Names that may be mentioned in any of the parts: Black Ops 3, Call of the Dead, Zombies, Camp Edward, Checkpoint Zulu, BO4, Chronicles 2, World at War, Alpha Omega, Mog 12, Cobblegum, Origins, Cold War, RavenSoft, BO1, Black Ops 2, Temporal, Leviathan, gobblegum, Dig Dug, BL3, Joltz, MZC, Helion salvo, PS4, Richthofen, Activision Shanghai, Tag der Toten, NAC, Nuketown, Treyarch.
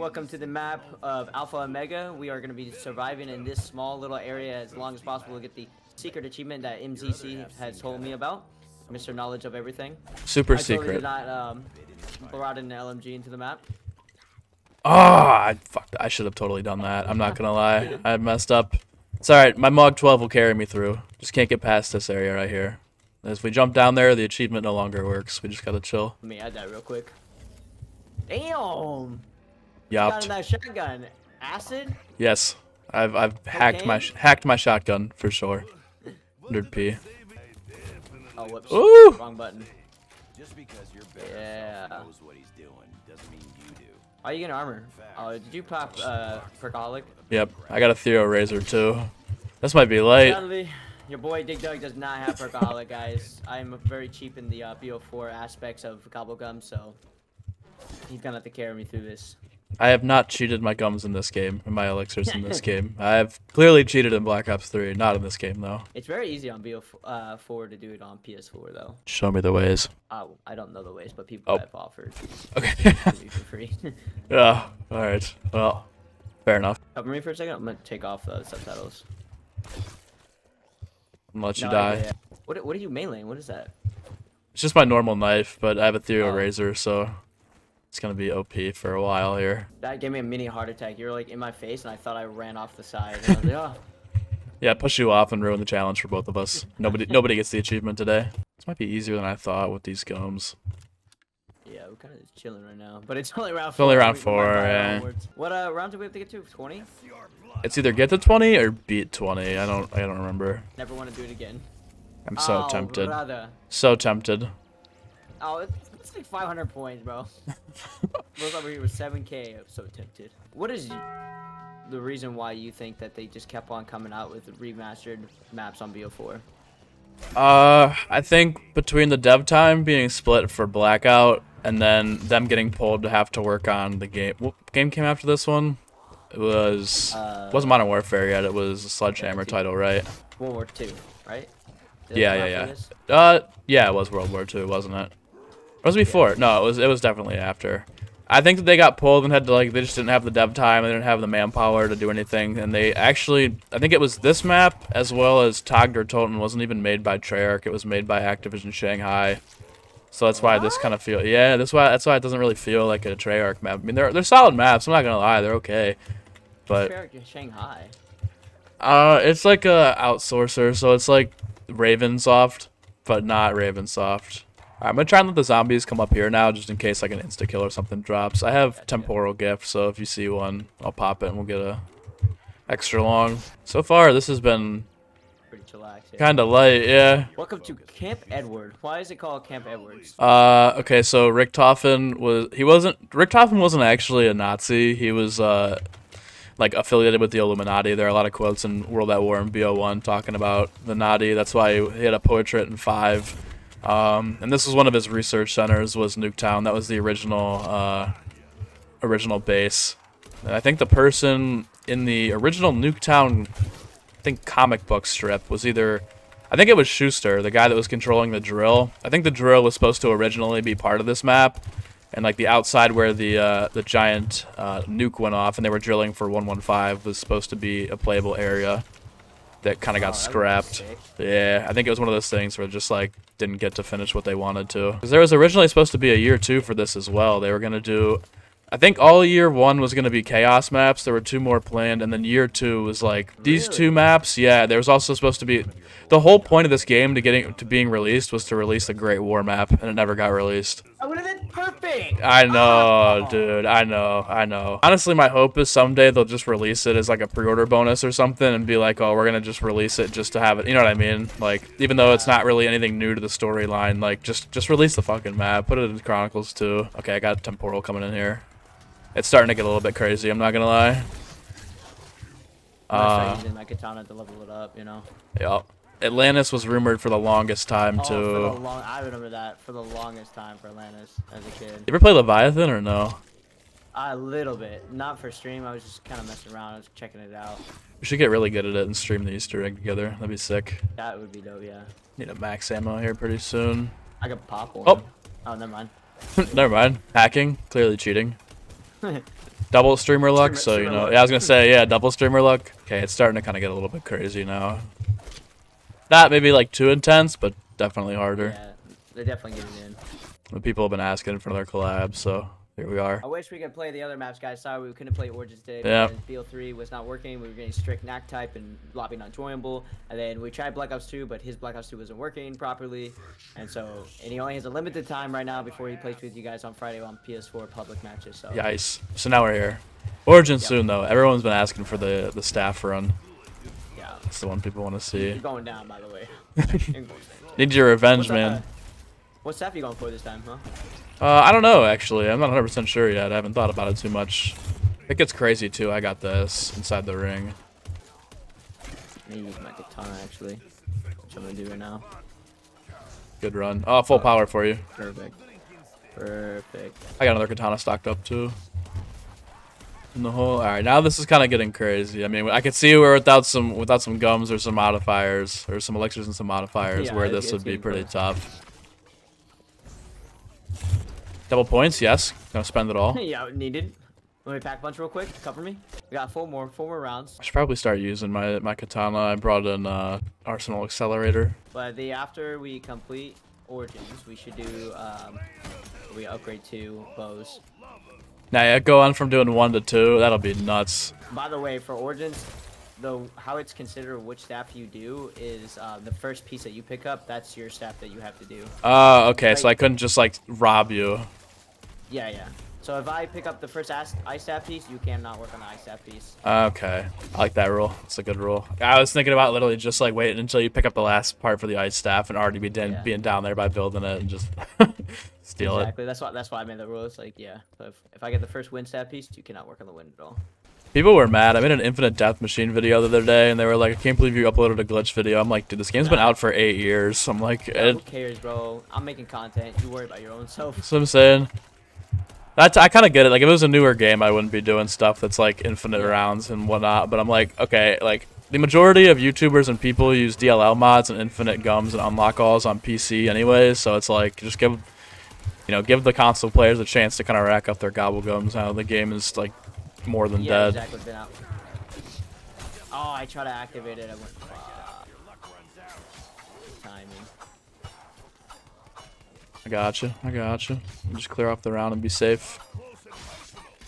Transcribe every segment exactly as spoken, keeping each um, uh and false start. Welcome to the map of Alpha Omega. We are going to be surviving in this small little area as long as possible to get the secret achievement that M Z C has told me about. Mister Knowledge of everything. Super I secret. I totally did not um, brought an L M G into the map. Oh, I, fucked, I should have totally done that. I'm not going to lie. I messed up. It's alright. My Mog twelve will carry me through. Just can't get past this area right here. If we jump down there, the achievement no longer works. We just got to chill. Let me add that real quick. Damn! Yup. Got in that shotgun. Acid? Yes. I've I've okay. hacked my hacked my shotgun for sure. one hundred P. Oh, whoops. Ooh. Wrong button. Just because you're better yeah. knows what he's doing doesn't mean you do. Oh, you get armor. Oh, did you pop uh percolic? Yep. I got a Therial Razor too. This might be late. Your boy Dig Dug does not have percolic, guys. I'm very cheap in the uh, B O four aspects of Cobblegum, so he's gonna have to carry me through this. I have not cheated my gums in this game, and my elixirs in this game. I have clearly cheated in Black Ops three, not in this game, though. It's very easy on B O four to do it on P S four, though. Show me the ways. Oh, I don't know the ways, but people oh. have offered. Okay. For free. Yeah, alright. Well, fair enough. Cover me for a second. I'm going to take off the subtitles. I'm going to let you no, die. Yeah. What, what are you meleeing? What is that? It's just my normal knife, but I have a Therial oh. Razor, so... It's gonna be O P for a while here. That gave me a mini heart attack. You were like in my face, and I thought I ran off the side. And I was like, oh. Yeah, push you off and ruin the challenge for both of us. Nobody, nobody gets the achievement today. This might be easier than I thought with these gums. Yeah, we're kind of chilling right now, but it's only round. It's four. Only round four. Yeah. What uh, round do we have to get to? twenty. It's either get to twenty or beat twenty. I don't, I don't remember. Never want to do it again. I'm so oh, tempted. Brother. So tempted. Oh. It's It's like five hundred points, bro. We're over here with seven K. I'm so tempted. What is the reason why you think that they just kept on coming out with remastered maps on B O four? Uh, I think between the dev time being split for Blackout and then them getting pulled to have to work on the game. What game came after this one? It was uh, it wasn't Modern Warfare yet. It was a Sledgehammer title, right? World War Two, right? Did yeah, yeah, yeah. Uh, yeah, it was World War Two, wasn't it? It was before. No, it was it was definitely after. I think that they got pulled and had to like they just didn't have the dev time, they didn't have the manpower to do anything, and they actually I think it was this map as well as Tag der Toten wasn't even made by Treyarch, it was made by Activision Shanghai. So that's why what? this kind of feel yeah, that's why that's why it doesn't really feel like a Treyarch map. I mean they're they're solid maps, I'm not gonna lie, they're okay. But Treyarch in Shanghai. Uh it's like a outsourcer, so it's like RavenSoft, but not RavenSoft. Right, I'm going to try and let the zombies come up here now, just in case like an insta-kill or something drops. I have Temporal Gift, so if you see one, I'll pop it and we'll get a extra long. So far, this has been kind of light, yeah. Welcome to Camp Edward. Why is it called Camp Edward? Uh, okay, so Richthofen was, he wasn't, Richthofen wasn't actually a Nazi. He was, uh, like, affiliated with the Illuminati. There are a lot of quotes in World at War and B O one talking about the Nadi. That's why he had a portrait in five. Um, and this was one of his research centers, was Nuketown. That was the original, uh, original base. And I think the person in the original Nuketown, I think, comic book strip was either... I think it was Schuster, the guy that was controlling the drill. I think the drill was supposed to originally be part of this map. And, like, the outside where the, uh, the giant, uh, nuke went off and they were drilling for one one five was supposed to be a playable area. That kind of got oh, scrapped. Yeah, I think it was one of those things where it just like didn't get to finish what they wanted to. Because there was originally supposed to be a year two for this as well. They were gonna do, I think all year one was gonna be chaos maps. There were two more planned, and then year two was like really? these two maps. Yeah, there was also supposed to be. The whole point of this game to getting to being released was to release the Great War map, and it never got released. I would have been perfect. I know, oh. dude. I know. I know. Honestly, my hope is someday they'll just release it as like a pre-order bonus or something, and be like, "Oh, we're gonna just release it just to have it." You know what I mean? Like, even though it's not really anything new to the storyline, like just just release the fucking map. Put it in Chronicles two. Okay, I got Temporal coming in here. It's starting to get a little bit crazy. I'm not gonna lie. I'm uh, using my katana to level it up, you know. Yep. Atlantis was rumored for the longest time, oh, too. For the long I remember that. For the longest time for Atlantis as a kid. You ever play Leviathan or no? A little bit. Not for stream. I was just kind of messing around. I was checking it out. We should get really good at it and stream the Easter egg together. That'd be sick. That would be dope, yeah. Need a max ammo here pretty soon. I could pop one. Oh, oh never mind. Never mind. Hacking. Clearly cheating. Double streamer luck, streamer, so streamer you know. Luck. Yeah, I was gonna say, yeah, double streamer luck. Okay, it's starting to kind of get a little bit crazy now. Not maybe like too intense, but definitely harder. Yeah, they're definitely getting in. The people have been asking for their collabs, so here we are. I wish we could play the other maps, guys. Sorry we couldn't play Origins today. Yeah. B L three was not working. We were getting strict N A C type and lobby not joinable. And then we tried Black Ops two, but his Black Ops two wasn't working properly. And so, and he only has a limited time right now before he plays with you guys on Friday on P S four public matches. So. Yikes. So now we're here. Origins yep. soon, though. Everyone's been asking for the, the staff run. Yeah. That's the one people want to see. You're going down, by the way. Need your revenge, what's man. That, uh, what staff are you going for this time, huh? Uh, I don't know, actually. I'm not one hundred percent sure yet. I haven't thought about it too much. It gets crazy, too. I got this inside the ring. I'm going to use my katana, actually. Which I'm going to do right now. Good run. Oh, full power for you. Perfect. Perfect. I got another katana stocked up, too. In the hole. All right, now this is kind of getting crazy. I mean, I could see where without some without some gums or some modifiers, or some elixirs and some modifiers, yeah, where it, this would be pretty close. Tough. Double points, yes. Gonna spend it all. Yeah, needed. Let me pack a bunch real quick. Cover me. We got four more, four more rounds. I should probably start using my my katana. I brought an uh, Arsenal Accelerator. But the after we complete Origins, we should do. Um, we upgrade to bows. Now yeah, go on from doing one to two. That'll be nuts. By the way, for Origins, though, how it's considered which staff you do is uh, the first piece that you pick up. That's your staff that you have to do. Oh, uh, okay. Like, so I couldn't just like rob you. Yeah, yeah. So if I pick up the first ice staff piece, you cannot work on the ice staff piece. Okay. I like that rule. It's a good rule. I was thinking about literally just like waiting until you pick up the last part for the ice staff and already be yeah. being down there by building it and just steal exactly. it. Exactly. That's why, that's why I made that rule. It's like, yeah. So if, if I get the first wind staff piece, you cannot work on the wind at all. People were mad. I made an Infinite Death Machine video the other day, and they were like, I can't believe you uploaded a glitch video. I'm like, dude, this game's been out for eight years. I'm like, yeah, who cares, bro? I'm making content. You worry about your own self. That's what I'm saying. That's, I kind of get it. Like, if it was a newer game, I wouldn't be doing stuff that's, like, infinite rounds and whatnot. But I'm like, okay, like, the majority of YouTubers and people use D L L mods and infinite gums and unlock alls on P C anyways. So it's like, just give, you know, give the console players a chance to kind of rack up their gobblegums. How the game is, like, more than yeah, dead. Exactly. Been out. Oh, I try to activate it. I went. Wow. Timing. I gotcha. I gotcha. Just clear off the round and be safe.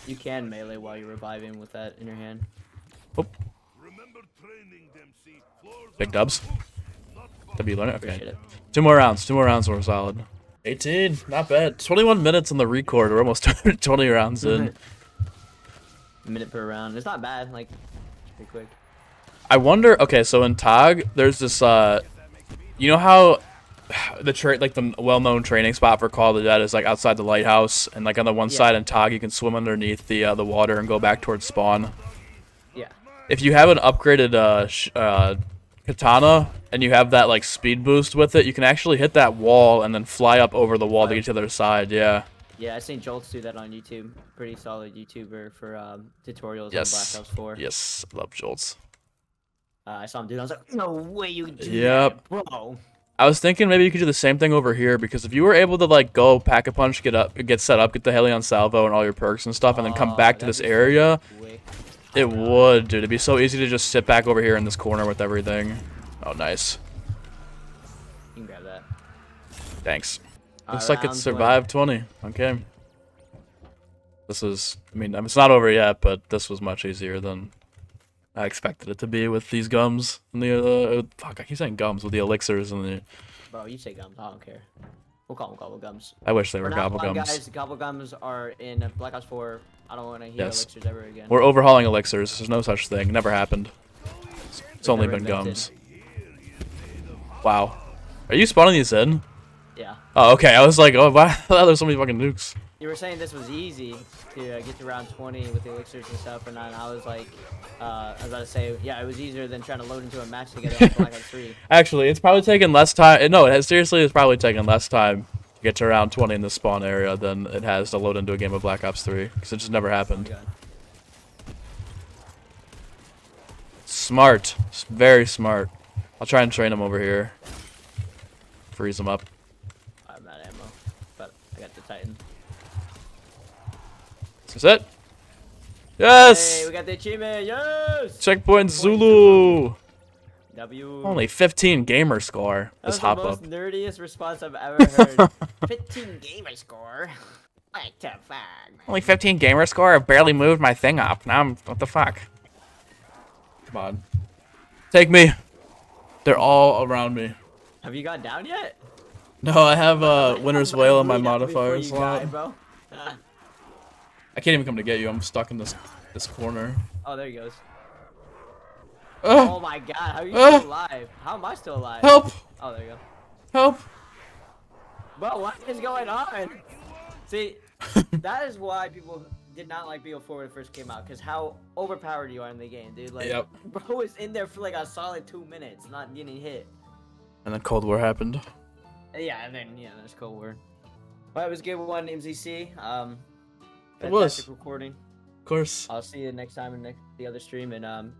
You can melee while you're reviving with that in your hand. Oh. Big dubs. W learning. Okay. Two more rounds. Two more rounds. We're solid. eighteen. Not bad. twenty-one minutes on the record. We're almost twenty rounds in. A minute per round. It's not bad, like, pretty quick. I wonder, okay, so in T O G, there's this, uh, you know how the, tra like, the well-known training spot for Call of the Dead is, like, outside the lighthouse, and, like, on the one yeah. side in T O G, you can swim underneath the, uh, the water and go back towards spawn? Yeah. If you have an upgraded, uh, sh uh, katana, and you have that, like, speed boost with it, you can actually hit that wall and then fly up over the wall right. to get to the other side, yeah. Yeah, I've seen Joltz do that on YouTube. Pretty solid YouTuber for um, tutorials yes. on Black Ops four. Yes, I love Joltz. Uh, I saw him do it. I was like, no way you do yep. that, bro. I was thinking maybe you could do the same thing over here, because if you were able to like go pack a punch, get up, get set up, get the Helion salvo and all your perks and stuff, and then come back oh, to this area, quick. it would, dude. It'd be so easy to just sit back over here in this corner with everything. Oh, nice. You can grab that. Thanks. Looks like it survived twenty. Okay. This is, I mean, it's not over yet, but this was much easier than I expected it to be with these gums and the, uh, fuck, I keep saying gums, with the elixirs and the... Bro, you say gums, I don't care. We'll call them gobblegums. I wish they were gobblegums. Guys, gobblegums are in Black Ops four. I don't want to hear yes. elixirs ever again. We're overhauling elixirs. There's no such thing. Never happened. It's, it's only been invented. Gums. Wow. Are you spawning these in? Yeah. Oh, okay. I was like, oh, wow, there's so many fucking nukes. You were saying this was easy to uh, get to round twenty with the elixirs and stuff, and I was like, uh, I was about to say, yeah, it was easier than trying to load into a match to get on Black Ops three. Actually, it's probably taken less time. No, it has, seriously, it's probably taken less time to get to round twenty in the spawn area than it has to load into a game of Black Ops three, because it just never happened. Oh my God. Smart. It's very smart. I'll try and train them over here. Freeze them up. That's it. Yes! Hey, we got the achievement, yes! Checkpoint Zulu! W. Only fifteen gamer score. That Let's was hop the most up. Nerdiest response I've ever heard. fifteen gamer score? Like top five. Only fifteen gamer score? I've barely moved my thing up. Now I'm. What the fuck? Come on. Take me. They're all around me. Have you gone down yet? No, I have uh, Winter's Wail in my modifier slot. Die, uh. I can't even come to get you. I'm stuck in this this corner. Oh, there he goes. Uh, oh my god, how are you uh, still alive? How am I still alive? Help! Oh, there you go. Help! But what is going on? See, that is why people did not like B O four when it first came out, because how overpowered you are in the game, dude. Like, yep. Bro was in there for like a solid two minutes, not getting hit. And then Cold War happened. Yeah, and then, yeah, there's Cold War. Well, it was good one, M Z C. Um, it was. Recording. Of course. I'll see you next time in next, the other stream, and, um...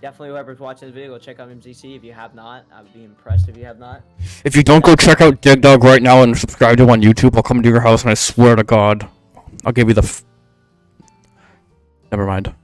definitely whoever's watching this video, go check out M Z C if you have not. I would be impressed if you have not. If you don't go check out Dig Dug right now and subscribe to him on YouTube, I'll come to your house and I swear to God, I'll give you the f- Never mind.